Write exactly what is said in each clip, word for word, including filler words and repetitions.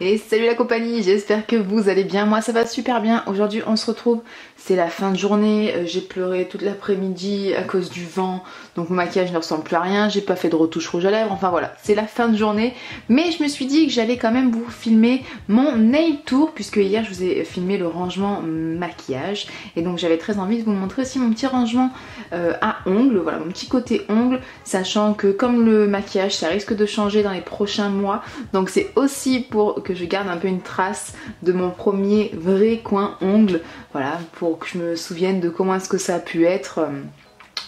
Et salut la compagnie, j'espère que vous allez bien, moi ça va super bien. Aujourd'hui on se retrouve, c'est la fin de journée, j'ai pleuré toute l'après-midi à cause du vent, donc mon maquillage ne ressemble plus à rien, j'ai pas fait de retouche rouge à lèvres, enfin voilà, c'est la fin de journée. Mais je me suis dit que j'allais quand même vous filmer mon nail tour, puisque hier je vous ai filmé le rangement maquillage, et donc j'avais très envie de vous montrer aussi mon petit rangement euh, à ongles, voilà mon petit côté ongles, sachant que comme le maquillage ça risque de changer dans les prochains mois, donc c'est aussi pour que je garde un peu une trace de mon premier vrai coin ongle, voilà, pour que je me souvienne de comment est-ce que ça a pu être.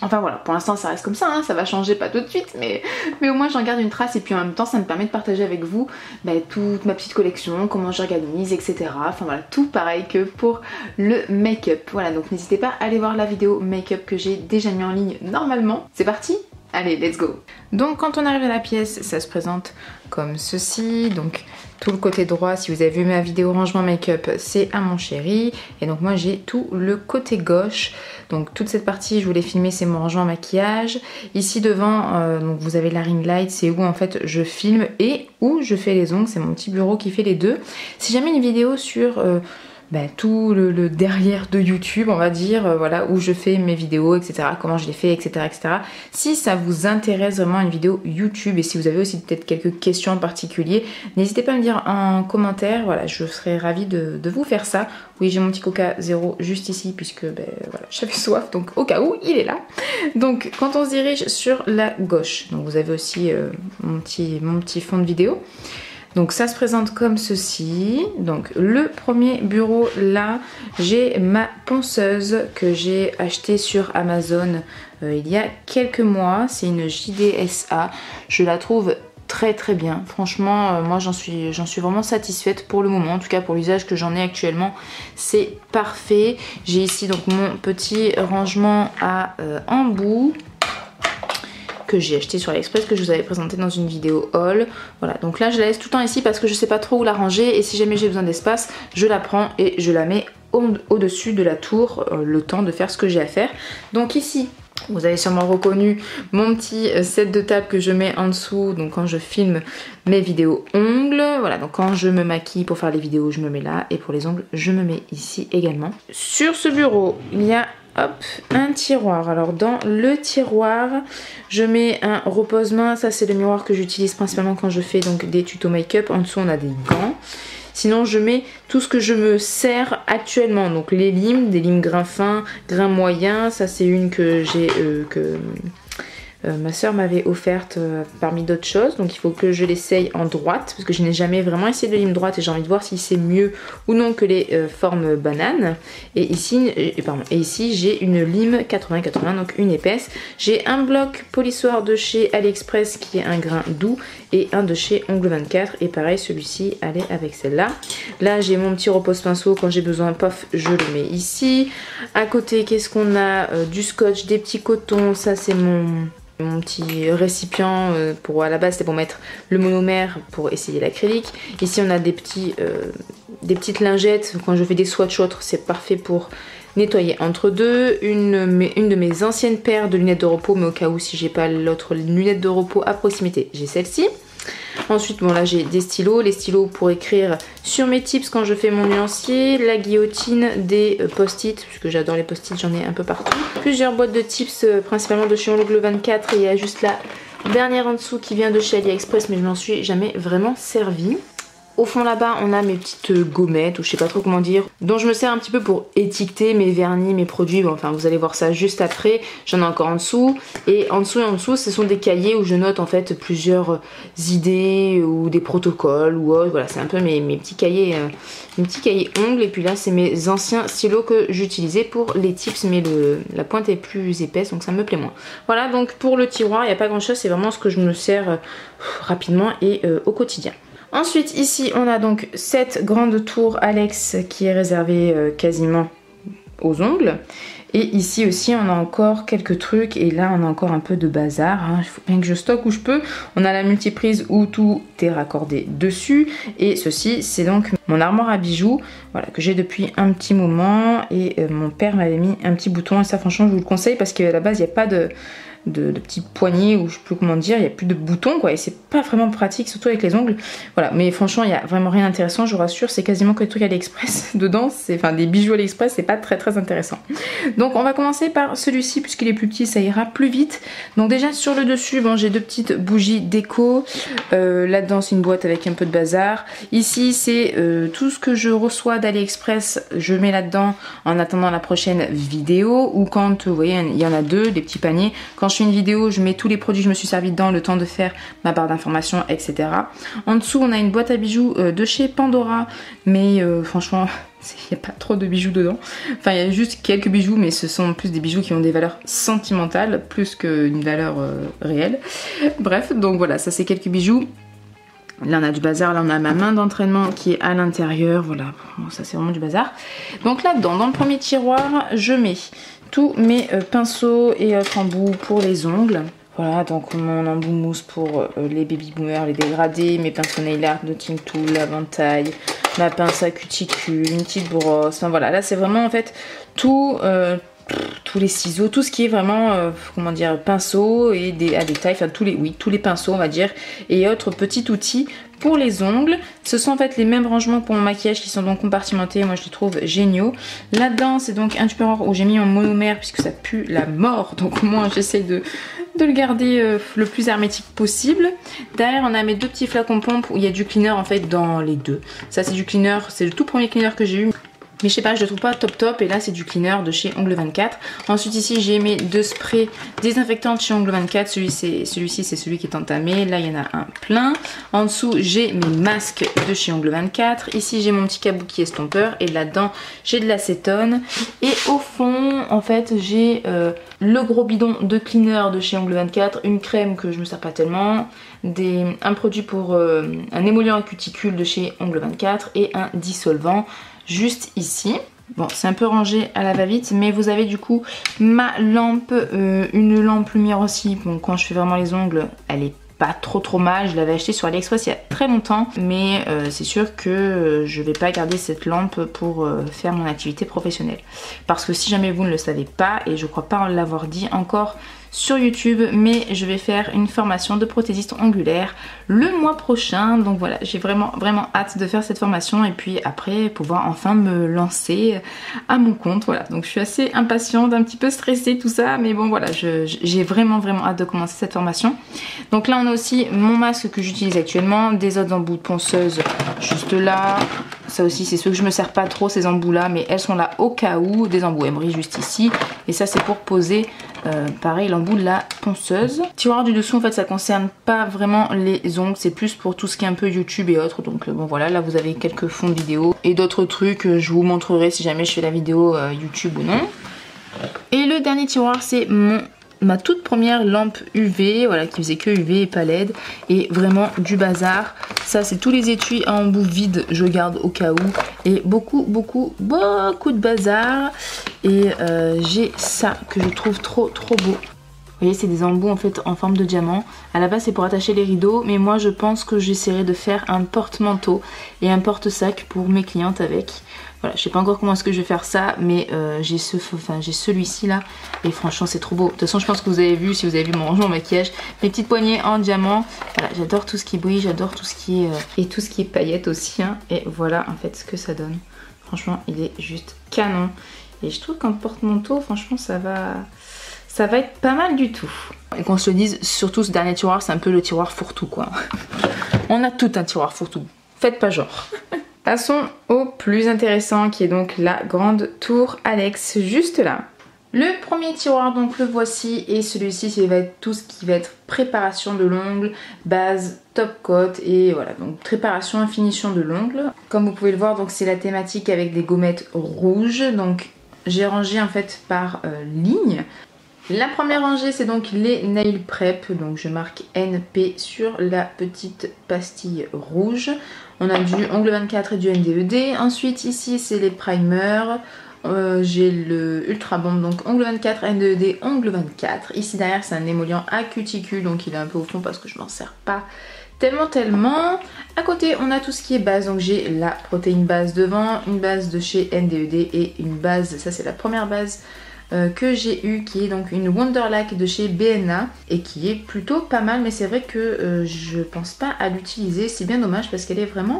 Enfin voilà, pour l'instant ça reste comme ça, hein, ça va changer pas tout de suite, mais, mais au moins j'en garde une trace, et puis en même temps ça me permet de partager avec vous bah, toute ma petite collection, comment j'organise, et cetera. Enfin voilà, tout pareil que pour le make-up. Voilà, donc n'hésitez pas à aller voir la vidéo make-up que j'ai déjà mis en ligne normalement. C'est parti! Allez, let's go! Donc quand on arrive à la pièce, ça se présente comme ceci. Donc tout le côté droit, si vous avez vu ma vidéo rangement make-up, c'est à mon chéri. Et donc moi j'ai tout le côté gauche. Donc toute cette partie, je voulais filmer, c'est mon rangement maquillage. Ici devant, euh, donc vous avez la ring light, c'est où en fait je filme et où je fais les ongles. C'est mon petit bureau qui fait les deux. Si jamais une vidéo sur... Euh, Ben, tout le, le derrière de YouTube, on va dire, euh, voilà, où je fais mes vidéos, et cetera, comment je les fais, et cetera, et cetera. Si ça vous intéresse vraiment une vidéo YouTube, et si vous avez aussi peut-être quelques questions en particulier, n'hésitez pas à me dire en commentaire, voilà, je serais ravie de, de vous faire ça. Oui, j'ai mon petit coca zéro juste ici, puisque, ben, voilà, j'avais soif, donc au cas où, il est là. Donc, quand on se dirige sur la gauche, donc vous avez aussi euh, mon petit, mon petit fond de vidéo. Donc ça se présente comme ceci. Donc le premier bureau là, j'ai ma ponceuse que j'ai achetée sur Amazon euh, il y a quelques mois. C'est une J D S A. Je la trouve très très bien. Franchement, euh, moi j'en suis, j'en suis vraiment satisfaite pour le moment. En tout cas pour l'usage que j'en ai actuellement, c'est parfait. J'ai ici donc mon petit rangement à euh, embouts, que j'ai acheté sur Aliexpress, que je vous avais présenté dans une vidéo haul. Voilà, donc là je la laisse tout le temps ici parce que je sais pas trop où la ranger, et si jamais j'ai besoin d'espace, je la prends et je la mets au-dessus de la tour, euh, le temps de faire ce que j'ai à faire. Donc ici, vous avez sûrement reconnu mon petit set de table que je mets en dessous, donc quand je filme mes vidéos ongles, voilà, donc quand je me maquille pour faire les vidéos, je me mets là, et pour les ongles, je me mets ici également. Sur ce bureau, il y a hop, un tiroir. Alors dans le tiroir, je mets un repose-main. Ça c'est le miroir que j'utilise principalement quand je fais donc des tutos make-up. En dessous on a des gants. Sinon je mets tout ce que je me sers actuellement. Donc les limes, des limes grain fin, grain moyen. Ça c'est une que j'ai euh, que euh, ma soeur m'avait offerte euh, parmi d'autres choses. Donc il faut que je l'essaye en droite, parce que je n'ai jamais vraiment essayé de lime droite, et j'ai envie de voir si c'est mieux ou non que les euh, formes bananes. Et ici, et, pardon, et ici j'ai une lime quatre-vingts quatre-vingts, donc une épaisse. J'ai un bloc polissoir de chez Aliexpress qui est un grain doux, et un de chez Ongles vingt-quatre, et pareil celui-ci allait avec celle-là. Là, là j'ai mon petit repose-pinceau, quand j'ai besoin, pof, je le mets ici. À côté, qu'est-ce qu'on a? euh, Du scotch, des petits cotons, ça c'est mon... mon petit récipient pour, à la base c'est pour mettre le monomère pour essayer l'acrylique. Ici on a des petits euh, des petites lingettes, quand je fais des swatch autres c'est parfait pour nettoyer entre deux. Une, une de mes anciennes paires de lunettes de repos, mais au cas où si j'ai pas l'autre lunette de repos à proximité, j'ai celle-ci. Ensuite, bon là j'ai des stylos, les stylos pour écrire sur mes tips quand je fais mon nuancier, la guillotine, des post-it, puisque j'adore les post-it, j'en ai un peu partout. Plusieurs boîtes de tips, principalement de chez Ongles vingt-quatre, et il y a juste la dernière en dessous qui vient de chez Aliexpress, mais je m'en suis jamais vraiment servie. Au fond là-bas, on a mes petites gommettes, ou je sais pas trop comment dire, dont je me sers un petit peu pour étiqueter mes vernis, mes produits. Bon, enfin, vous allez voir ça juste après. J'en ai encore en dessous. Et en dessous et en dessous, ce sont des cahiers où je note en fait plusieurs idées ou des protocoles ou autre. Voilà, c'est un peu mes, mes petits cahiers, euh, mes petits cahiers ongles. Et puis là, c'est mes anciens stylos que j'utilisais pour les tips, mais le, la pointe est plus épaisse, donc ça me plaît moins. Voilà, donc pour le tiroir, il n'y a pas grand-chose. C'est vraiment ce que je me sers euh, rapidement et euh, au quotidien. Ensuite ici on a donc cette grande tour Alex qui est réservée euh, quasiment aux ongles. Et ici aussi on a encore quelques trucs, et là on a encore un peu de bazar, hein. Il faut bien que je stocke où je peux. On a la multiprise où tout est raccordé dessus, et ceci c'est donc mon armoire à bijoux, voilà, que j'ai depuis un petit moment, et euh, mon père m'avait mis un petit bouton, et ça franchement je vous le conseille parce qu'à la base il n'y a pas de... de, de petits poignets, ou je sais plus comment dire, il n'y a plus de boutons quoi, et c'est pas vraiment pratique, surtout avec les ongles. Voilà, mais franchement il n'y a vraiment rien d'intéressant, je vous rassure, c'est quasiment que des trucs Aliexpress dedans, enfin des bijoux Aliexpress, c'est pas très très intéressant. Donc on va commencer par celui-ci, puisqu'il est plus petit, ça ira plus vite. Donc déjà sur le dessus, bon j'ai deux petites bougies déco, euh, là-dedans c'est une boîte avec un peu de bazar. Ici c'est euh, tout ce que je reçois d'Aliexpress, je mets là-dedans en attendant la prochaine vidéo, ou quand vous voyez il y en a deux, des petits paniers, quand je fais une vidéo je mets tous les produits que je me suis servi dedans, le temps de faire ma barre d'information, etc. En dessous on a une boîte à bijoux euh, de chez Pandora, mais euh, franchement il n'y a pas trop de bijoux dedans, enfin il y a juste quelques bijoux, mais ce sont plus des bijoux qui ont des valeurs sentimentales plus qu'une valeur euh, réelle. Bref, donc voilà, ça c'est quelques bijoux. Là on a du bazar, là on a ma main d'entraînement qui est à l'intérieur, voilà, bon, ça c'est vraiment du bazar. Donc là dedans, dans le premier tiroir, je mets tous mes euh, pinceaux et autres embouts pour les ongles. Voilà, donc mon embout mousse pour euh, les baby boomers, les dégradés, mes pinceaux nail art de Tintoul, l'aventail, ma pince à cuticule, une petite brosse, enfin voilà, là c'est vraiment en fait tout... Euh, tous les ciseaux, tout ce qui est vraiment euh, comment dire, pinceaux et des, à détail, enfin tous les, oui, tous les pinceaux on va dire, et autres petits outils pour les ongles. Ce sont en fait les mêmes rangements pour mon maquillage qui sont donc compartimentés, moi je les trouve géniaux. Là-dedans c'est donc un tupperware où j'ai mis mon monomère puisque ça pue la mort, donc au moins j'essaie de, de le garder euh, le plus hermétique possible. Derrière on a mes deux petits flacons pompes où il y a du cleaner en fait dans les deux. Ça c'est du cleaner, c'est le tout premier cleaner que j'ai eu. Mais je sais pas, je le trouve pas top top, et là c'est du cleaner de chez Ongles vingt-quatre. Ensuite ici j'ai mes deux sprays désinfectants de chez Ongles vingt-quatre, celui-ci c'est celui qui est entamé, là il y en a un plein. En dessous j'ai mes masques de chez Ongles vingt-quatre, ici j'ai mon petit kabuki estompeur, et là-dedans j'ai de l'acétone. Et au fond en fait j'ai euh, le gros bidon de cleaner de chez Ongles vingt-quatre, une crème que je me sers pas tellement, des, un produit pour euh, un émollient à cuticule de chez Ongles vingt-quatre et un dissolvant. Juste ici, bon c'est un peu rangé à la va-vite, mais vous avez du coup ma lampe, euh, une lampe lumière aussi. Bon, quand je fais vraiment les ongles, elle est pas trop trop mal, je l'avais achetée sur AliExpress il y a très longtemps, mais euh, c'est sûr que euh, je vais pas garder cette lampe pour euh, faire mon activité professionnelle, parce que si jamais vous ne le savez pas, et je crois pas l'avoir dit encore sur YouTube, mais je vais faire une formation de prothésiste ongulaire le mois prochain, donc voilà, j'ai vraiment vraiment hâte de faire cette formation et puis après pouvoir enfin me lancer à mon compte, voilà, donc je suis assez impatiente, un petit peu stressée tout ça, mais bon voilà, j'ai vraiment vraiment hâte de commencer cette formation. Donc là on a aussi mon masque que j'utilise actuellement, des autres embouts de ponceuse juste là, ça aussi c'est ceux que je me sers pas trop, ces embouts là, mais elles sont là au cas où, des embouts emery juste ici, et ça c'est pour poser euh, pareil l'embout de la ponceuse. Tiroir du dessous en fait ça concerne pas vraiment les ongles, c'est plus pour tout ce qui est un peu YouTube et autres, donc bon voilà, là vous avez quelques fonds de vidéos et d'autres trucs, je vous montrerai si jamais je fais la vidéo euh, YouTube ou non. Et le dernier tiroir c'est mon ma toute première lampe U V, voilà, qui faisait que U V et pas L E D, et vraiment du bazar. Ça c'est tous les étuis à embout vide, je garde au cas où, et beaucoup beaucoup beaucoup de bazar. Et euh, j'ai ça que je trouve trop trop beau. Vous voyez, c'est des embouts en fait en forme de diamant. À la base c'est pour attacher les rideaux, mais moi je pense que j'essaierai de faire un porte-manteau et un porte-sac pour mes clientes avec. Voilà, je sais pas encore comment est-ce que je vais faire ça, mais euh, j'ai ce, enfin, j'ai celui-ci là, et franchement c'est trop beau. De toute façon je pense que vous avez vu, si vous avez vu mon rangement maquillage, mes petites poignées en diamant. Voilà, j'adore tout ce qui brille, j'adore tout ce qui est... Euh, et tout ce qui est paillettes aussi, hein. Et voilà en fait ce que ça donne. Franchement il est juste canon. Et je trouve qu'en porte-manteau, franchement ça va... ça va être pas mal du tout. Et qu'on se le dise, surtout ce dernier tiroir, c'est un peu le tiroir fourre-tout quoi. On a tout un tiroir fourre-tout. Faites pas genre. Passons au plus intéressant qui est donc la grande tour Alex, juste là. Le premier tiroir donc le voici, et celui-ci ça va être tout ce qui va être préparation de l'ongle, base, top coat, et voilà, donc préparation et finition de l'ongle. Comme vous pouvez le voir, donc c'est la thématique avec des gommettes rouges, donc j'ai rangé en fait par euh, ligne. La première rangée c'est donc les Nail Prep, donc je marque N P sur la petite pastille rouge. On a du Ongles vingt-quatre et du N D E D, ensuite ici c'est les primers, euh, j'ai le Ultra Bomb, donc Ongles vingt-quatre, N D E D, Ongles vingt-quatre. Ici derrière c'est un émollient à cuticule, donc il est un peu au fond parce que je m'en sers pas tellement tellement. À côté on a tout ce qui est base, donc j'ai la protéine base devant, une base de chez N D E D et une base, ça c'est la première base euh, que j'ai eu, qui est donc une Wonderlac de chez B N A et qui est plutôt pas mal, mais c'est vrai que euh, je pense pas à l'utiliser, c'est bien dommage parce qu'elle est vraiment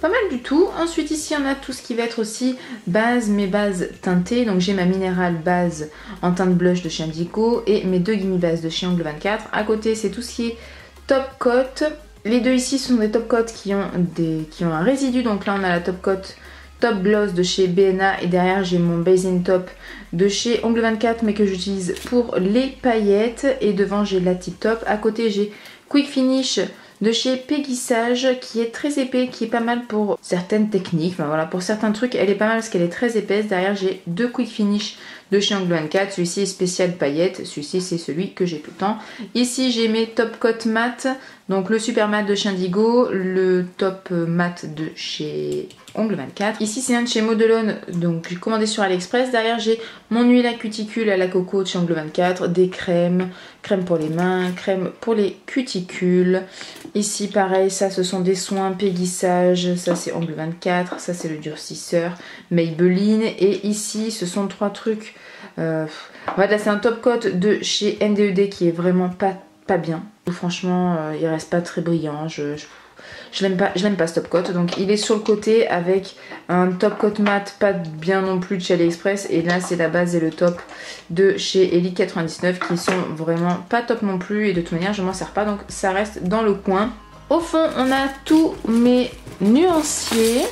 pas mal du tout. Ensuite ici on a tout ce qui va être aussi base, mes bases teintées, donc j'ai ma minérale base en teinte blush de chez Indigo et mes deux guimis bases de chez Ongles vingt-quatre. À côté c'est tout ce qui est top coat. Les deux ici sont des top coats qui ont des qui ont un résidu, donc là on a la top coat top gloss de chez B N A et derrière j'ai mon basing top de chez Ongles vingt-quatre mais que j'utilise pour les paillettes, et devant j'ai la tip top. À côté j'ai quick finish de chez Pégissage qui est très épais, qui est pas mal pour certaines techniques, enfin voilà, pour certains trucs elle est pas mal parce qu'elle est très épaisse. Derrière j'ai deux quick finish de chez Ongles vingt-quatre, celui-ci est spécial paillettes, celui-ci c'est celui que j'ai tout le temps. Ici j'ai mes top coat mat, donc le super mat de chez Indigo, le top mat de chez Ongles vingt-quatre. Ici c'est un de chez Modelone, donc commandé sur Aliexpress. Derrière j'ai mon huile à cuticule à la coco de chez Ongles vingt-quatre, des crèmes, crème pour les mains, crème pour les cuticules. Ici pareil, ça ce sont des soins Pégissage, ça c'est Ongles vingt-quatre, ça c'est le durcisseur Maybelline, et ici ce sont trois trucs, euh, en fait là c'est un top coat de chez N D E D qui est vraiment pas, pas bien, franchement euh, il reste pas très brillant, je, je, je l'aime pas, je l'aime pas ce top coat. Donc il est sur le côté avec un top coat mat pas bien non plus de chez AliExpress, et là c'est la base et le top de chez Elite quatre-vingt-dix-neuf qui sont vraiment pas top non plus, et de toute manière je m'en sers pas donc ça reste dans le coin. Au fond on a tous mes nuanciers,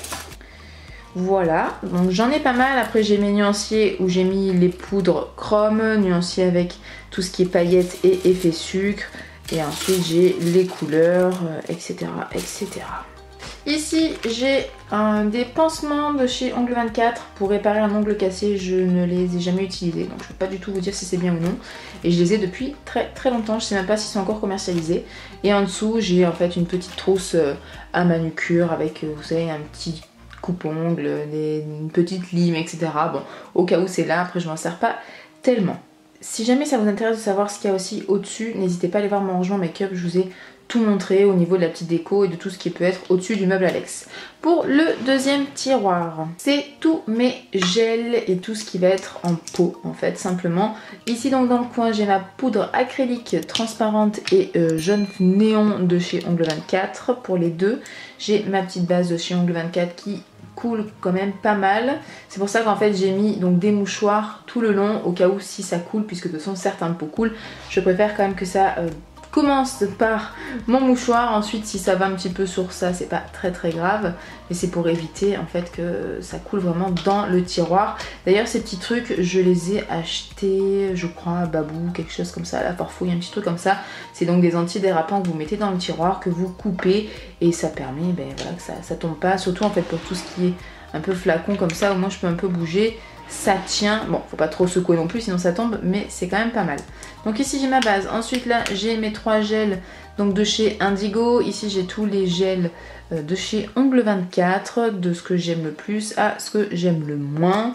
voilà, donc j'en ai pas mal. Après j'ai mes nuanciers où j'ai mis les poudres chrome, nuanciers avec tout ce qui est paillettes et effet sucre, et ensuite j'ai les couleurs, etc, etc. Ici j'ai des pansements de chez Ongles vingt-quatre pour réparer un ongle cassé, je ne les ai jamais utilisés donc je peux pas du tout vous dire si c'est bien ou non, et je les ai depuis très très longtemps, je sais même pas s'ils sont encore commercialisés. Et en dessous j'ai en fait une petite trousse à manucure avec, vous savez, un petit coupe-ongle, des, une petite lime, etc. Bon, au cas où c'est là, après je m'en sers pas tellement. Si jamais ça vous intéresse de savoir ce qu'il y a aussi au-dessus, n'hésitez pas à aller voir mon rangement make-up, je vous ai tout montré au niveau de la petite déco et de tout ce qui peut être au-dessus du meuble Alex. Pour le deuxième tiroir, c'est tous mes gels et tout ce qui va être en pot en fait simplement. Ici donc dans le coin j'ai ma poudre acrylique transparente et euh, jaune néon de chez Ongles vingt-quatre pour les deux. J'ai ma petite base de chez Ongles vingt-quatre qui coule quand même pas mal, c'est pour ça qu'en fait j'ai mis donc des mouchoirs tout le long au cas où si ça coule, puisque de toute façon certains pots coulent, je préfère quand même que ça euh, commence par mon mouchoir, ensuite si ça va un petit peu sur ça c'est pas très très grave, mais c'est pour éviter en fait que ça coule vraiment dans le tiroir. D'ailleurs ces petits trucs je les ai achetés je crois à Babou, quelque chose comme ça, à la Farfouille, un petit truc comme ça, c'est donc des antidérapants que vous mettez dans le tiroir, que vous coupez, et ça permet ben, voilà, que ça, ça tombe pas, surtout en fait pour tout ce qui est un peu flacon comme ça, au moins je peux un peu bouger, ça tient, bon faut pas trop secouer non plus sinon ça tombe, mais c'est quand même pas mal. Donc ici j'ai ma base, ensuite là j'ai mes trois gels donc de chez Indigo, ici j'ai tous les gels de chez Ongles vingt-quatre, de ce que j'aime le plus à ce que j'aime le moins.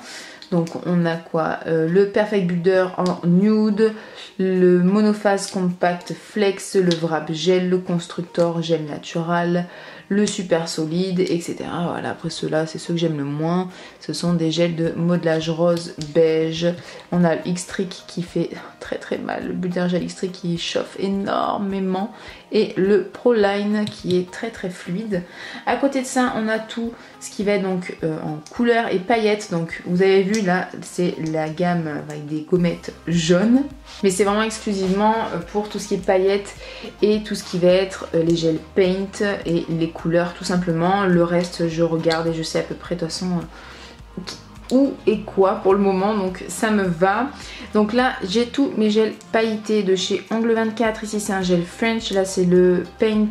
Donc on a quoi, euh, le Perfect Builder en nude, le Monophase Compact Flex, le Wrap Gel, le Constructor Gel Natural, le Super Solide, et cetera. Voilà, après ceux-là, c'est ceux que j'aime le moins. Ce sont des gels de modelage rose beige. On a le X-Trick qui fait très très mal, le Builder Gel X-Trick qui chauffe énormément, et le Proline qui est très très fluide. À côté de ça, on a tout ce qui va être donc euh, en couleurs et paillettes. Donc vous avez vu là, c'est la gamme avec des gommettes jaunes, mais c'est vraiment exclusivement pour tout ce qui est paillettes et tout ce qui va être euh, les gels paint et les couleurs tout simplement. Le reste je regarde et je sais à peu près de toute façon euh, où et quoi pour le moment, donc ça me va. Donc là j'ai tous mes gels pailletés de chez Ongles vingt-quatre, ici c'est un gel French, là c'est le Paint,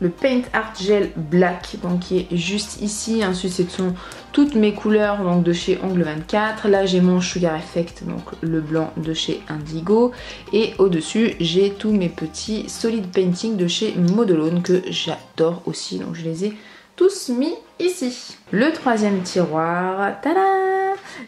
le Paint Art Gel Black, donc qui est juste ici. Ensuite ce sont toutes mes couleurs donc de chez Ongles vingt-quatre, là j'ai mon Sugar Effect, donc le blanc de chez Indigo, et au dessus j'ai tous mes petits Solid Painting de chez Modelone que j'adore aussi, donc je les ai tous mis ici. Le troisième tiroir, tada,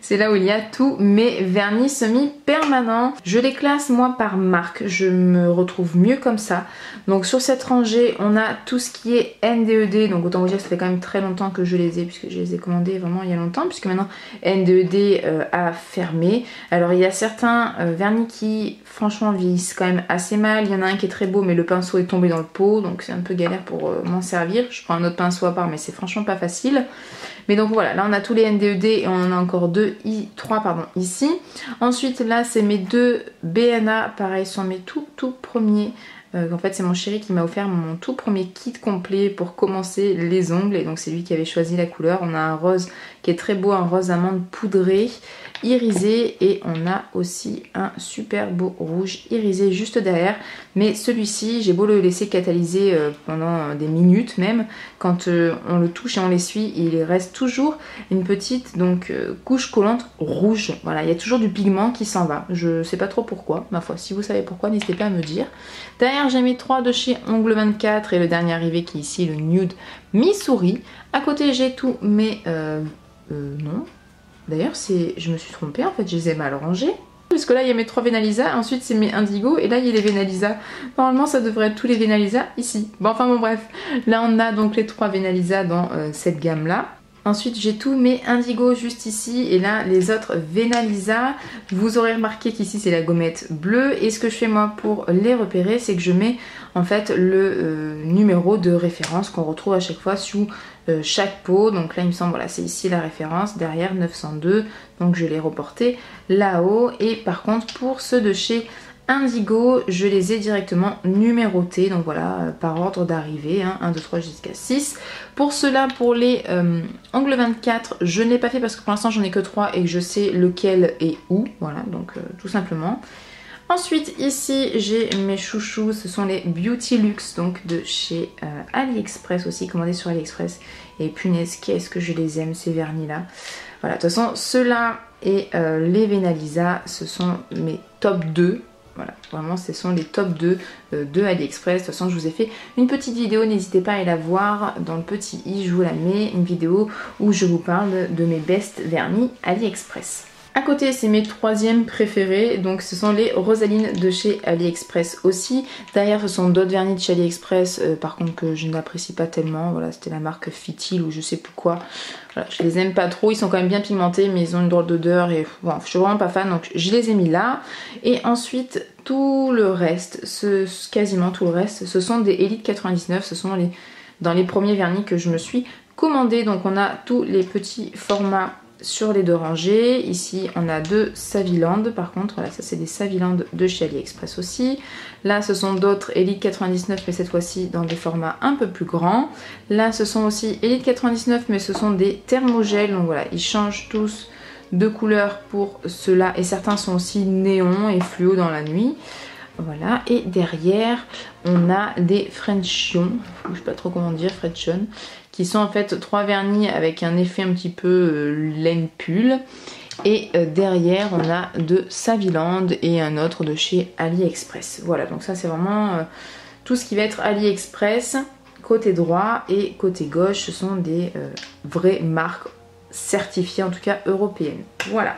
c'est là où il y a tous mes vernis semi-permanents. Je les classe moi par marque, je me retrouve mieux comme ça. Donc sur cette rangée, on a tout ce qui est N D E D. Donc autant vous dire que ça fait quand même très longtemps que je les ai, puisque je les ai commandés vraiment il y a longtemps, puisque maintenant N D E D euh, a fermé. Alors il y a certains euh, vernis qui franchement vieillissent quand même assez mal. Il y en a un qui est très beau mais le pinceau est tombé dans le pot, donc c'est un peu galère pour euh, m'en servir. Je prends un autre pinceau à part mais c'est franchement pas facile. Mais donc voilà, là on a tous les N D E D et on en a encore deux, trois pardon, ici. Ensuite là c'est mes deux B N A, pareil, sont mes tout tout premiers. Euh, en fait c'est mon chéri qui m'a offert mon tout premier kit complet pour commencer les ongles. Et donc c'est lui qui avait choisi la couleur. On a un rose qui est très beau, un rose amande poudré, irisé. Et on a aussi un super beau rouge irisé juste derrière. Mais celui-ci, j'ai beau le laisser catalyser pendant des minutes même, quand on le touche et on l'essuie, il reste toujours une petite donc couche collante rouge. Voilà, il y a toujours du pigment qui s'en va. Je sais pas trop pourquoi, ma foi. Si vous savez pourquoi, n'hésitez pas à me dire. Derrière, j'ai mis trois de chez Ongles vingt-quatre et le dernier arrivé qui est ici, le Nude Missouri. À côté, j'ai tous mes... Euh, euh, non. D'ailleurs, c'est, je me suis trompée, en fait, je les ai mal rangés. Parce que là, il y a mes trois Venalisa, ensuite c'est mes Indigo, et là, il y a les Venalisa. Normalement, ça devrait être tous les Venalisa ici. Bon, enfin bon, bref. Là, on a donc les trois Venalisa dans euh, cette gamme-là. Ensuite, j'ai tous mes Indigo juste ici, et là, les autres Venalisa. Vous aurez remarqué qu'ici, c'est la gommette bleue. Et ce que je fais, moi, pour les repérer, c'est que je mets, en fait, le euh, numéro de référence qu'on retrouve à chaque fois sous... Euh, chaque pot. Donc là il me semble, voilà, c'est ici la référence, derrière neuf cent deux, donc je l'ai reporté là-haut. Et par contre pour ceux de chez Indigo, je les ai directement numérotés, donc voilà, euh, par ordre d'arrivée, hein, un, deux, trois jusqu'à six. Pour ceux-là, pour les euh, Ongles vingt-quatre, je n'ai pas fait parce que pour l'instant j'en ai que trois et que je sais lequel est où, voilà, donc euh, tout simplement. Ensuite ici j'ai mes chouchous, ce sont les Beautilux, donc de chez euh, Aliexpress aussi, commandés sur Aliexpress. Et punaise, qu'est-ce que je les aime ces vernis là. Voilà, de toute façon ceux-là et euh, les Venalisa, ce sont mes top deux. Voilà, vraiment ce sont les top deux euh, de AliExpress. De toute façon je vous ai fait une petite vidéo, n'hésitez pas à aller la voir. Dans le petit i, je vous la mets, une vidéo où je vous parle de mes best vernis AliExpress. À côté, c'est mes troisièmes préférés, donc ce sont les Rosalines de chez AliExpress aussi. Derrière, ce sont d'autres vernis de chez AliExpress, euh, par contre que je n'apprécie pas tellement. Voilà, c'était la marque Fitil ou je sais plus quoi. Voilà, je les aime pas trop, ils sont quand même bien pigmentés, mais ils ont une drôle d'odeur et bon, je suis vraiment pas fan, donc je les ai mis là. Et ensuite, tout le reste, ce, quasiment tout le reste, ce sont des Elite quatre-vingt-dix-neuf, ce sont les, dans les premiers vernis que je me suis commandé. Donc on a tous les petits formats sur les deux rangées. Ici on a deux Savilands, par contre voilà, ça c'est des Savilands de chez AliExpress aussi. Là ce sont d'autres Elite quatre-vingt-dix-neuf, mais cette fois-ci dans des formats un peu plus grands. Là ce sont aussi Elite quatre-vingt-dix-neuf, mais ce sont des thermogels, donc voilà, ils changent tous de couleur pour ceux-là, et certains sont aussi néons et fluo dans la nuit. Voilà, et derrière on a des Frenchion, je sais pas trop comment dire, Frenchion, qui sont en fait trois vernis avec un effet un petit peu euh, laine pull. Et euh, derrière on a deux Saviland et un autre de chez AliExpress. Voilà, donc ça c'est vraiment euh, tout ce qui va être AliExpress côté droit, et côté gauche ce sont des euh, vraies marques certifiées, en tout cas européennes. Voilà.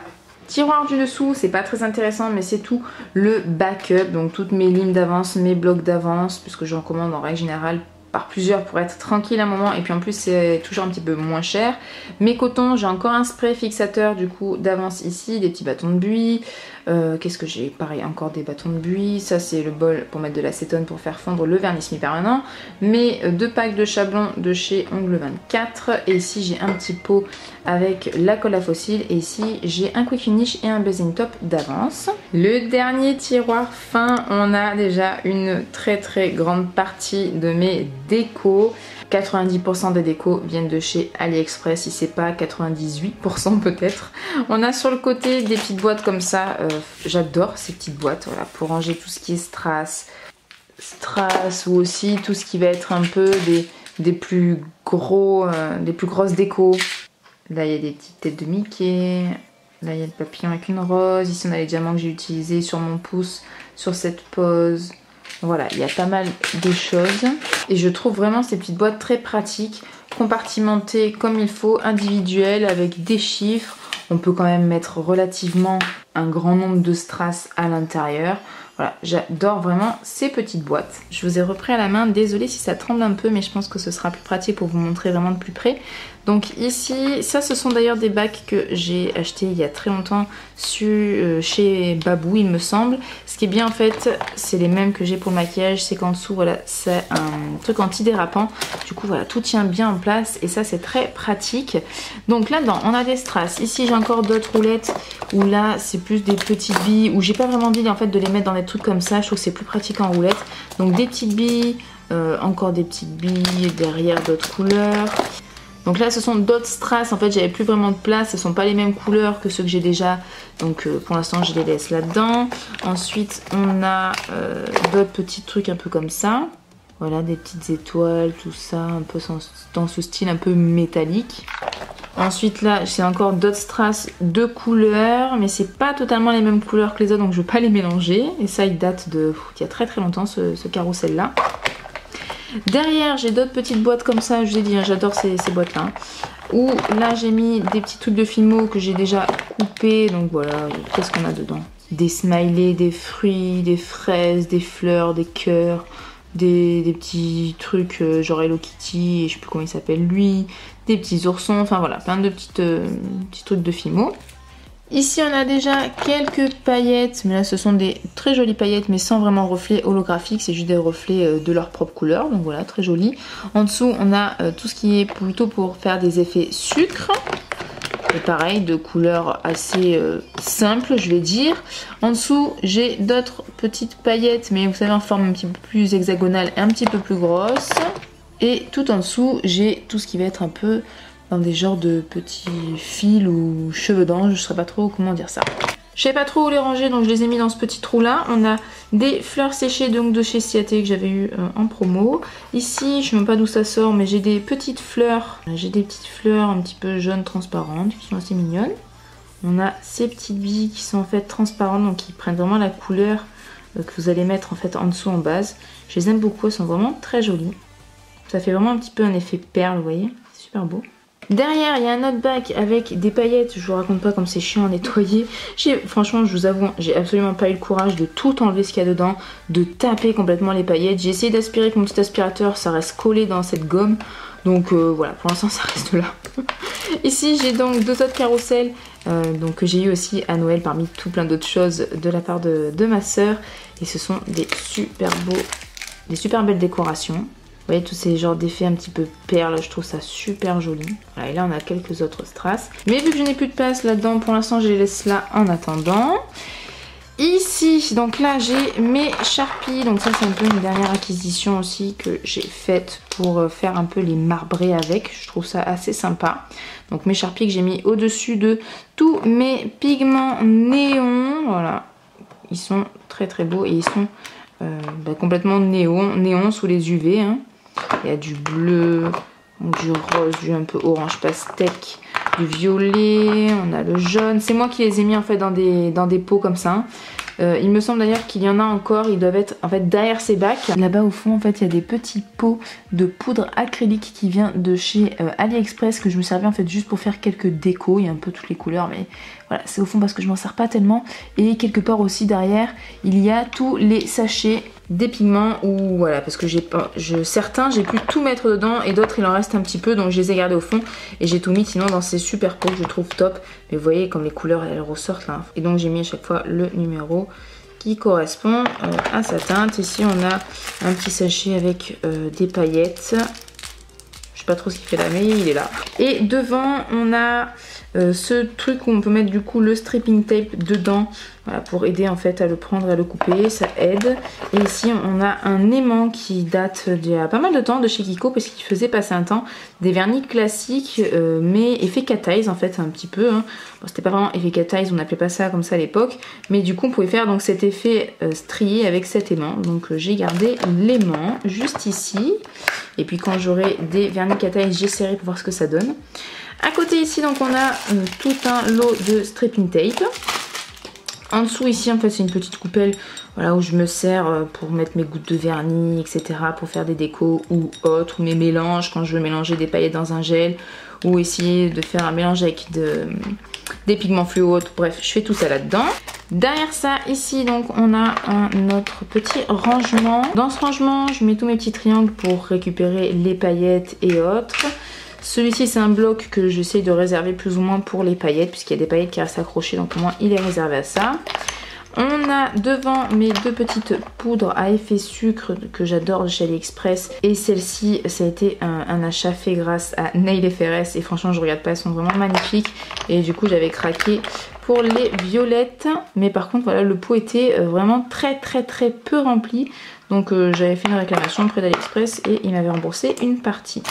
Tiroir du dessous, c'est pas très intéressant, mais c'est tout le backup, donc toutes mes lignes d'avance, mes blocs d'avance, puisque je recommande en règle générale par plusieurs pour être tranquille un moment, et puis en plus c'est toujours un petit peu moins cher. Mes cotons, j'ai encore un spray fixateur du coup d'avance ici, des petits bâtons de buis. Euh, Qu'est-ce que j'ai? Pareil, encore des bâtons de buis. Ça c'est le bol pour mettre de l'acétone pour faire fondre le vernis semi-permanent. Mes deux packs de chablons de chez Ongles vingt-quatre. Et ici j'ai un petit pot avec la colle à fossile. Et ici j'ai un quick finish et un buzzing top d'avance. Le dernier tiroir fin, on a déjà une très très grande partie de mes décos. quatre-vingt-dix pour cent des décos viennent de chez AliExpress, si c'est pas quatre-vingt-dix-huit pour cent peut-être. On a sur le côté des petites boîtes comme ça, euh, j'adore ces petites boîtes, voilà, pour ranger tout ce qui est strass, strass ou aussi tout ce qui va être un peu des, des plus gros, euh, des plus grosses décos. Là il y a des petites têtes de Mickey, là il y a le papillon avec une rose, ici on a les diamants que j'ai utilisés sur mon pouce, sur cette pose. Voilà, il y a pas mal de choses. Et je trouve vraiment ces petites boîtes très pratiques compartimenté comme il faut, individuel, avec des chiffres. On peut quand même mettre relativement un grand nombre de strass à l'intérieur. Voilà, j'adore vraiment ces petites boîtes. Je vous ai repris à la main, désolée si ça tremble un peu, mais je pense que ce sera plus pratique pour vous montrer vraiment de plus près. Donc ici, ça ce sont d'ailleurs des bacs que j'ai achetés il y a très longtemps sur, euh, chez Babou il me semble. Ce qui est bien en fait, c'est les mêmes que j'ai pour le maquillage, c'est qu'en dessous voilà, c'est un truc antidérapant. Du coup voilà, tout tient bien en place et ça c'est très pratique. Donc là-dedans, on a des strass. Ici j'ai encore d'autres roulettes où là c'est plus des petites billes, où j'ai pas vraiment envie en fait de les mettre dans des trucs comme ça, je trouve que c'est plus pratique en roulette. Donc des petites billes, euh, encore des petites billes derrière d'autres couleurs. Donc là ce sont d'autres strass, en fait j'avais plus vraiment de place, ce ne sont pas les mêmes couleurs que ceux que j'ai déjà, donc euh, pour l'instant je les laisse là-dedans. Ensuite on a euh, d'autres petits trucs un peu comme ça, voilà des petites étoiles, tout ça, un peu dans ce style un peu métallique. Ensuite là j'ai encore d'autres strass de couleurs, mais c'est pas totalement les mêmes couleurs que les autres donc je ne veux pas les mélanger. Et ça il date de, pff, il y a très très longtemps ce, ce carrousel là. Derrière j'ai d'autres petites boîtes comme ça, je vous ai dit, hein, j'adore ces, ces boîtes là. Hein, où là j'ai mis des petits trucs de fimo que j'ai déjà coupés, donc voilà, qu'est-ce qu'on a dedans? Des smileys, des fruits, des fraises, des fleurs, des cœurs, des, des petits trucs euh, genre Hello Kitty, et je sais plus comment il s'appelle lui, des petits oursons, enfin voilà, plein de petites, euh, petits trucs de fimo. Ici on a déjà quelques paillettes, mais là ce sont des très jolies paillettes mais sans vraiment reflets holographiques, c'est juste des reflets de leur propre couleur, donc voilà, très joli. En dessous on a tout ce qui est plutôt pour faire des effets sucre, et pareil de couleur assez simple je vais dire. En dessous j'ai d'autres petites paillettes mais vous savez en forme un petit peu plus hexagonale et un petit peu plus grosse. Et tout en dessous j'ai tout ce qui va être un peu... dans des genres de petits fils ou cheveux d'ange, je ne sais pas trop comment dire ça. Je ne sais pas trop où les ranger, donc je les ai mis dans ce petit trou là. On a des fleurs séchées donc de chez Ciaté que j'avais eu en promo. Ici, je ne sais même pas d'où ça sort, mais j'ai des petites fleurs. J'ai des petites fleurs un petit peu jaunes, transparentes, qui sont assez mignonnes. On a ces petites billes qui sont en fait transparentes, donc qui prennent vraiment la couleur que vous allez mettre en fait en dessous en base. Je les aime beaucoup, elles sont vraiment très jolies. Ça fait vraiment un petit peu un effet perle, vous voyez, c'est super beau. Derrière, il y a un autre bac avec des paillettes. Je vous raconte pas comme c'est chiant à nettoyer. Franchement, je vous avoue, j'ai absolument pas eu le courage de tout enlever ce qu'il y a dedans, de taper complètement les paillettes. J'ai essayé d'aspirer avec mon petit aspirateur, ça reste collé dans cette gomme. Donc euh, voilà, pour l'instant, ça reste là. Ici, j'ai donc deux autres carrousels euh, donc, que j'ai eu aussi à Noël parmi tout plein d'autres choses de la part de, de ma sœur. Et ce sont des super beaux, des super belles décorations. Vous voyez tous ces genres d'effets un petit peu perles, je trouve ça super joli. Voilà, et là on a quelques autres strass. Mais vu que je n'ai plus de place là-dedans, pour l'instant je les laisse là en attendant. Ici, donc là j'ai mes Sharpies. Donc ça c'est un peu une dernière acquisition aussi que j'ai faite pour faire un peu les marbrés avec. Je trouve ça assez sympa. Donc mes Sharpies que j'ai mis au-dessus de tous mes pigments néons. Voilà, ils sont très très beaux et ils sont euh, bah, complètement néon, néon sous les U V. Hein. Il y a du bleu, du rose, du un peu orange pastèque, du violet, on a le jaune. C'est moi qui les ai mis en fait dans des, dans des pots comme ça. Euh, il me semble d'ailleurs qu'il y en a encore, ils doivent être en fait derrière ces bacs. Là-bas au fond en fait il y a des petits pots de poudre acrylique qui vient de chez euh, Aliexpress que je me servais en fait juste pour faire quelques décos. Il y a un peu toutes les couleurs mais voilà c'est au fond parce que je m'en sers pas tellement. Et quelque part aussi derrière il y a tous les sachets des pigments ou voilà parce que j'ai pas, je, certains j'ai pu tout mettre dedans et d'autres il en reste un petit peu donc je les ai gardés au fond et j'ai tout mis sinon dans ces super pots que je trouve top. Mais vous voyez comme les couleurs elles ressortent là et donc j'ai mis à chaque fois le numéro qui correspond euh, à sa teinte. Ici on a un petit sachet avec euh, des paillettes. Je sais pas trop ce qu'il fait là mais il est là. Et devant on a euh, ce truc où on peut mettre du coup le stripping tape dedans. Voilà, pour aider en fait à le prendre et à le couper, ça aide. Et ici on a un aimant qui date d'il y a pas mal de temps de chez Kiko parce qu'il faisait passer un temps des vernis classiques euh, mais effet cataise en fait un petit peu. Hein. Bon, c'était pas vraiment effet cataise, on n'appelait pas ça comme ça à l'époque. Mais du coup on pouvait faire donc cet effet euh, strié avec cet aimant. Donc euh, j'ai gardé l'aimant juste ici. Et puis quand j'aurai des vernis cataise j'essaierai pour voir ce que ça donne. À côté ici donc on a euh, tout un lot de stripping tape. En dessous ici en fait c'est une petite coupelle Voilà, où je me sers pour mettre mes gouttes de vernis, et cetera. Pour faire des décos ou autres, ou mes mélanges, quand je veux mélanger des paillettes dans un gel. Ou essayer de faire un mélange avec de, des pigments fluo ou autres. Bref, je fais tout ça là-dedans. Derrière ça, ici, donc on a un autre petit rangement. Dans ce rangement, je mets tous mes petits triangles pour récupérer les paillettes et autres. Celui-ci, c'est un bloc que j'essaie de réserver plus ou moins pour les paillettes, puisqu'il y a des paillettes qui restent accrochées, donc au moins il est réservé à ça. On a devant mes deux petites poudres à effet sucre que j'adore chez Aliexpress. Et celle-ci, ça a été un, un achat fait grâce à Nail F R S. Et franchement, je regarde pas, elles sont vraiment magnifiques. Et du coup, j'avais craqué pour les violettes. Mais par contre, voilà, le pot était vraiment très très très peu rempli. Donc euh, j'avais fait une réclamation auprès d'Aliexpress et il m'avait remboursé une partie.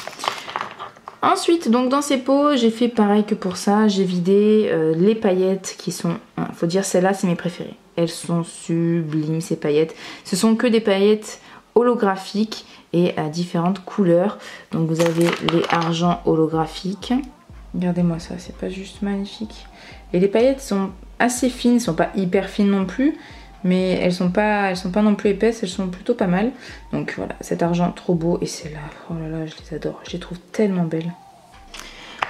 Ensuite, donc dans ces pots, j'ai fait pareil que pour ça. J'ai vidé euh, les paillettes qui sont... Hein, faut dire, celles-là, c'est mes préférées. Elles sont sublimes, ces paillettes. Ce sont que des paillettes holographiques et à différentes couleurs. Donc vous avez les argents holographiques. Regardez-moi ça, c'est pas juste magnifique. Et les paillettes sont assez fines, elles sont pas hyper fines non plus. Mais elles sont pas, elles sont pas non plus épaisses, elles sont plutôt pas mal. Donc voilà, cet argent trop beau. Et celles-là, oh là là, je les adore. Je les trouve tellement belles.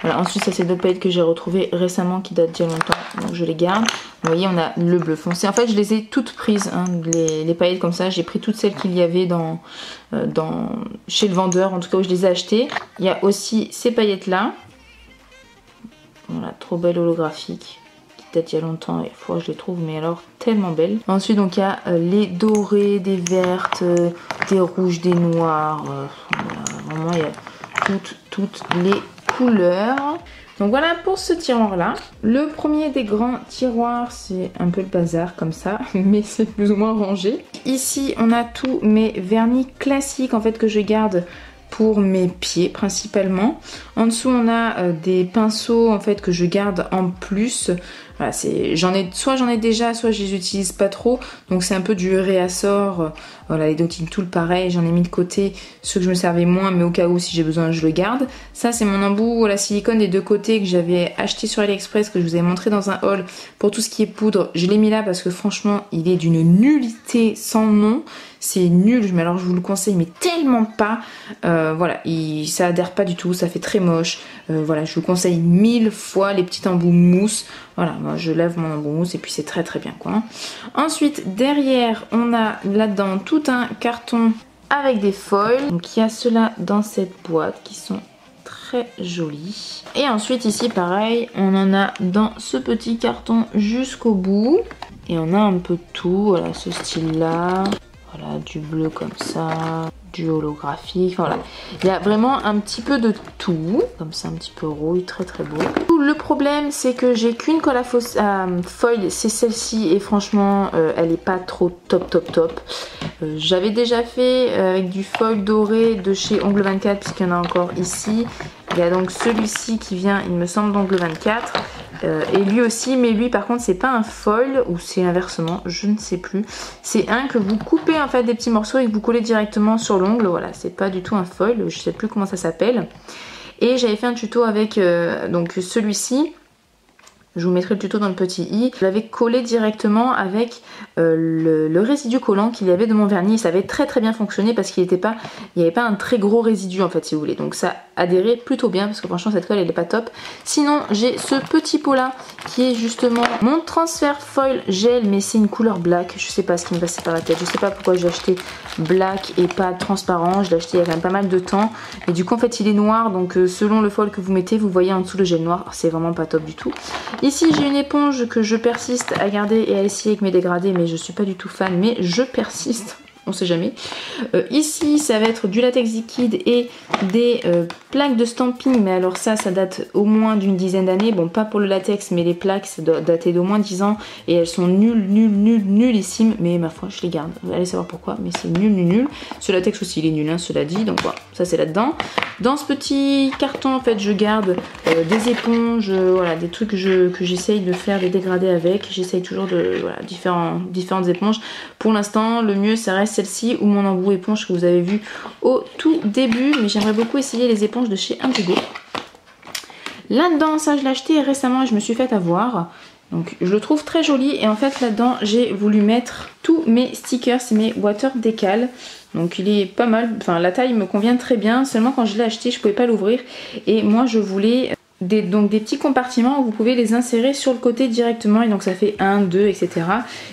Voilà, ensuite, ça c'est d'autres paillettes que j'ai retrouvées récemment qui datent d'il y a longtemps. Donc je les garde. Vous voyez, on a le bleu foncé. En fait, je les ai toutes prises, hein, les, les paillettes comme ça. J'ai pris toutes celles qu'il y avait dans, euh, dans, chez le vendeur, en tout cas où je les ai achetées. Il y a aussi ces paillettes-là. Voilà, trop belles holographiques. Il y a longtemps et fois je les trouve mais alors tellement belles. Ensuite donc il y a euh, les dorés, des vertes, euh, des rouges, des noirs, euh, voilà, vraiment il y a toutes, toutes les couleurs. Donc voilà pour ce tiroir là. Le premier des grands tiroirs, c'est un peu le bazar comme ça, mais c'est plus ou moins rangé. Ici on a tous mes vernis classiques en fait que je garde pour mes pieds principalement. En dessous on a euh, des pinceaux en fait que je garde en plus. Voilà, c'est, j'en ai, soit j'en ai déjà, soit je les utilise pas trop. Donc c'est un peu du réassort. Euh, voilà, les dotting tools pareil, j'en ai mis de côté ceux que je me servais moins, mais au cas où si j'ai besoin je le garde. Ça c'est mon embout à la silicone des deux côtés que j'avais acheté sur AliExpress, que je vous ai montré dans un haul. Pour tout ce qui est poudre, je l'ai mis là parce que franchement il est d'une nullité sans nom. C'est nul, mais alors je vous le conseille, mais tellement pas. Euh, voilà, il, ça adhère pas du tout, ça fait très moche. Euh, voilà, je vous conseille mille fois les petits embouts mousse. Voilà, moi je lave mon embout mousse et puis c'est très très bien quoi. Ensuite, derrière, on a là-dedans tout un carton avec des foils. Donc il y a ceux-là dans cette boîte qui sont très jolis. Et ensuite ici, pareil, on en a dans ce petit carton jusqu'au bout. Et on a un peu de tout, voilà, ce style-là. Voilà, du bleu comme ça, du holographique, voilà. Il y a vraiment un petit peu de tout, comme ça un petit peu rouille, très très beau. Le problème c'est que j'ai qu'une colle à foil, c'est celle-ci et franchement euh, elle est pas trop top top top. Euh, J'avais déjà fait avec du foil doré de chez Ongles vingt-quatre puisqu'il y en a encore ici. Il y a donc celui-ci qui vient, il me semble, d'Ongles vingt-quatre. Euh, et lui aussi, mais lui par contre c'est pas un foil ou c'est inversement, je ne sais plus. C'est un que vous coupez en fait des petits morceaux et que vous collez directement sur l'ongle. Voilà, c'est pas du tout un foil, je sais plus comment ça s'appelle. Et j'avais fait un tuto avec euh, donc celui-ci. Je vous mettrai le tuto dans le petit i. Je l'avais collé directement avec euh, le, le résidu collant qu'il y avait de mon vernis. Ça avait très très bien fonctionné parce qu'il n'était pas, il n'y avait pas un très gros résidu en fait si vous voulez. Donc ça adhérait plutôt bien parce que franchement cette colle elle n'est pas top. Sinon j'ai ce petit pot là qui est justement mon transfert foil gel, mais c'est une couleur black. Je sais pas ce qui me passait par la tête. Je sais pas pourquoi j'ai acheté black et pas transparent. Je l'ai acheté il y a quand même pas mal de temps. Et du coup en fait il est noir, donc euh, selon le foil que vous mettez vous voyez en dessous le gel noir. C'est vraiment pas top du tout. Ici j'ai une éponge que je persiste à garder et à essayer avec mes dégradés, mais je suis pas du tout fan, mais je persiste, on sait jamais. Euh, ici ça va être du latex liquide et des euh, plaques de stamping, mais alors ça, ça date au moins d'une dizaine d'années. Bon, pas pour le latex, mais les plaques, ça doit dater d'au moins dix ans et elles sont nulles, nulles, nulles, nullissimes, mais ma foi, je les garde. Allez savoir pourquoi, mais c'est nul, nul, nul. Ce latex aussi, il est nul, hein, cela dit, donc voilà, ça c'est là-dedans. Dans ce petit carton, en fait, je garde euh, des éponges, euh, voilà, des trucs que je, que j'essaye de faire des dégradés avec. J'essaye toujours de, voilà, différents, différentes éponges. Pour l'instant, le mieux, ça reste celle-ci ou mon embout éponge que vous avez vu au tout début, mais j'aimerais beaucoup essayer les éponges de chez Indigo. Là-dedans, ça je l'ai acheté récemment et je me suis fait avoir. Donc je le trouve très joli et en fait là-dedans j'ai voulu mettre tous mes stickers et mes water décals. Donc il est pas mal, enfin la taille me convient très bien, seulement quand je l'ai acheté je pouvais pas l'ouvrir et moi je voulais des, donc des petits compartiments où vous pouvez les insérer sur le côté directement et donc ça fait un, deux etc.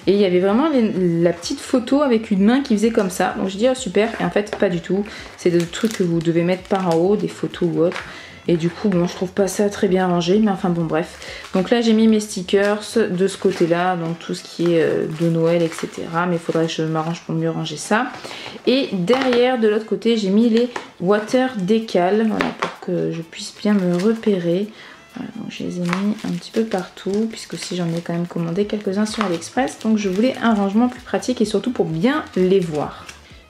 Et il y avait vraiment les, la petite photo avec une main qui faisait comme ça, donc je dis oh super et en fait pas du tout, c'est des trucs que vous devez mettre par en haut, des photos ou autre. Et du coup, bon, je trouve pas ça très bien rangé, mais enfin bon, bref. Donc là, j'ai mis mes stickers de ce côté-là, donc tout ce qui est de Noël, et cetera. Mais il faudrait que je m'arrange pour mieux ranger ça. Et derrière, de l'autre côté, j'ai mis les water décals, voilà, pour que je puisse bien me repérer. Voilà, donc je les ai mis un petit peu partout, puisque si j'en ai quand même commandé quelques-uns sur Aliexpress, donc je voulais un rangement plus pratique et surtout pour bien les voir.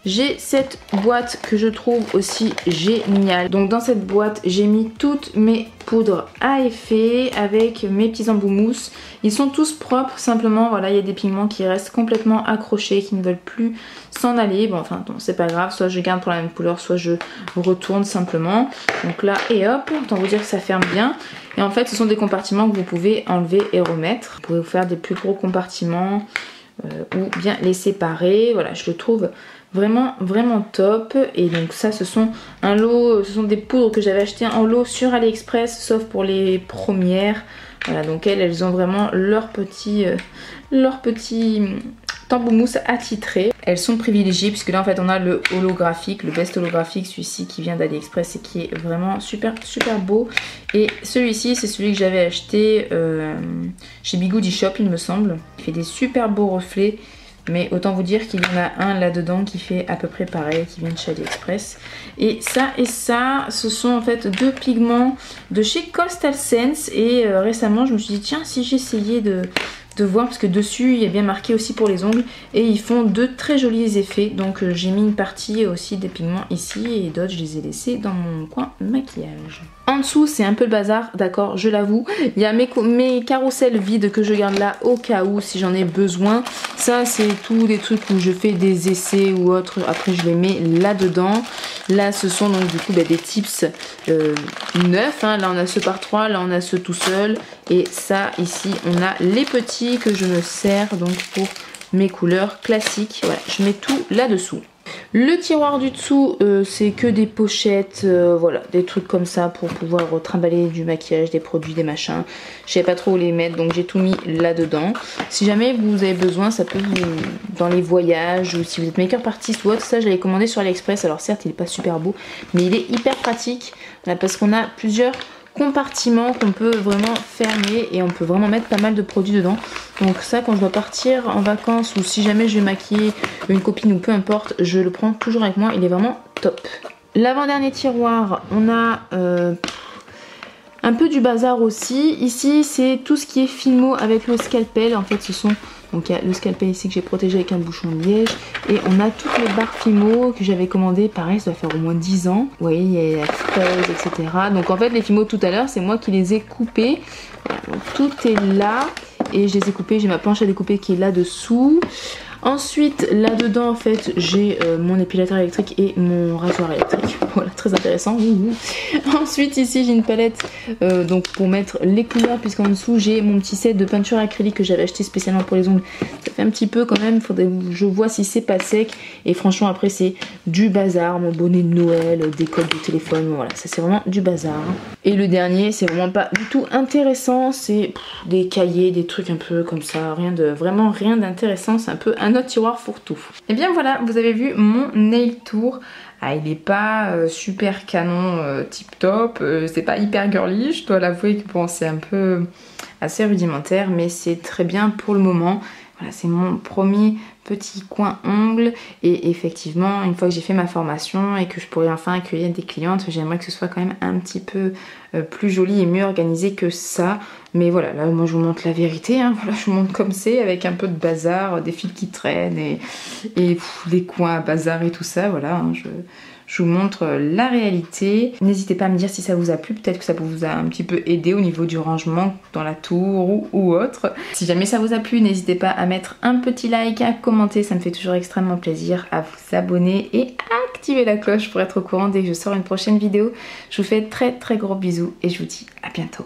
J'ai cette boîte que je trouve aussi géniale. Donc dans cette boîte, j'ai mis toutes mes poudres à effet avec mes petits embouts mousse. Ils sont tous propres, simplement, voilà, il y a des pigments qui restent complètement accrochés, qui ne veulent plus s'en aller. Bon, enfin, bon, c'est pas grave, soit je garde pour la même couleur, soit je retourne simplement. Donc là, et hop, autant vous dire que ça ferme bien. Et en fait, ce sont des compartiments que vous pouvez enlever et remettre. Vous pouvez vous faire des plus gros compartiments euh, ou bien les séparer. Voilà, je le trouve vraiment vraiment top. Et donc ça, ce sont un lot, ce sont des poudres que j'avais achetées en lot sur AliExpress, sauf pour les premières. Voilà, donc elles elles ont vraiment leur petit euh, leur petit tambour mousse attitré. Elles sont privilégiées puisque là en fait on a le holographique, le best holographique, celui-ci qui vient d'AliExpress et qui est vraiment super super beau. Et celui-ci c'est celui que j'avais acheté euh, chez Bigoudi Shop il me semble. Il fait des super beaux reflets. Mais autant vous dire qu'il y en a un là-dedans qui fait à peu près pareil, qui vient de chez AliExpress. Et ça et ça, ce sont en fait deux pigments de chez Coastal Scents. Et euh, récemment, je me suis dit, tiens, si j'essayais de, de voir, parce que dessus, il y a bien marqué aussi pour les ongles. Et ils font deux très jolis effets. Donc euh, j'ai mis une partie aussi des pigments ici et d'autres, je les ai laissés dans mon coin maquillage. En dessous, c'est un peu le bazar, d'accord, je l'avoue. Il y a mes, mes carousels vides que je garde là au cas où si j'en ai besoin. Ça, c'est tous des trucs où je fais des essais ou autre. Après, je les mets là-dedans. Là, ce sont donc du coup bah, des tips euh, neufs. Hein. Là, on a ceux par trois, là, on a ceux tout seul. Et ça, ici, on a les petits que je me sers donc pour mes couleurs classiques. Voilà, je mets tout là-dessous. Le tiroir du dessous, euh, c'est que des pochettes, euh, voilà, des trucs comme ça pour pouvoir trimballer du maquillage, des produits, des machins. Je savais pas trop où les mettre, donc j'ai tout mis là-dedans. Si jamais vous avez besoin, ça peut vous... dans les voyages ou si vous êtes make-up artist ou autre, ça je l'avais commandé sur AliExpress. Alors certes, il n'est pas super beau, mais il est hyper pratique voilà, parce qu'on a plusieurs compartiments qu'on peut vraiment fermer et on peut vraiment mettre pas mal de produits dedans. Donc ça, quand je dois partir en vacances ou si jamais je vais maquiller une copine ou peu importe, je le prends toujours avec moi, il est vraiment top. L'avant-dernier tiroir, on a euh, un peu du bazar aussi. Ici, c'est tout ce qui est filmo avec le scalpel. En fait, ce sont... Donc il y a le scalpel ici que j'ai protégé avec un bouchon de liège. Et on a toutes les barres fimo que j'avais commandées. Pareil, ça doit faire au moins dix ans. Vous voyez, il y a la fraise, et cetera. Donc en fait, les fimo tout à l'heure, c'est moi qui les ai coupés. Voilà, donc tout est là. Et je les ai coupés. J'ai ma planche à découper qui est là-dessous. Ensuite, là-dedans, en fait, j'ai euh, mon épilateur électrique et mon rasoir électrique. Voilà, très intéressant. Ensuite, ici, j'ai une palette euh, donc pour mettre les couleurs, puisqu'en dessous, j'ai mon petit set de peinture acrylique que j'avais acheté spécialement pour les ongles. Ça fait un petit peu quand même. Faudrait que je vois si c'est pas sec. Et franchement, après, c'est du bazar. Mon bonnet de Noël, des codes de téléphone. Voilà, ça, c'est vraiment du bazar. Et le dernier, c'est vraiment pas du tout intéressant. C'est des cahiers, des trucs un peu comme ça. Rien de vraiment rien d'intéressant. C'est un peu un autre tiroir fourre-tout. Et bien voilà, vous avez vu mon nail tour. Ah, il n'est pas euh, super canon euh, tip top, euh, c'est pas hyper girly, je dois l'avouer que bon, c'est un peu assez rudimentaire, mais c'est très bien pour le moment. Voilà, c'est mon premier petit coin ongle et effectivement, une fois que j'ai fait ma formation et que je pourrais enfin accueillir des clientes, j'aimerais que ce soit quand même un petit peu euh, plus joli et mieux organisé que ça. Mais voilà, là moi je vous montre la vérité, hein, voilà, je vous montre comme c'est, avec un peu de bazar, des fils qui traînent et, et pff, les coins à bazar et tout ça, voilà, hein, je... Je vous montre la réalité. N'hésitez pas à me dire si ça vous a plu. Peut-être que ça vous a un petit peu aidé au niveau du rangement dans la tour ou, ou autre. Si jamais ça vous a plu, n'hésitez pas à mettre un petit like, à commenter. Ça me fait toujours extrêmement plaisir. À vous abonner et à activer la cloche pour être au courant dès que je sors une prochaine vidéo. Je vous fais très très gros bisous et je vous dis à bientôt.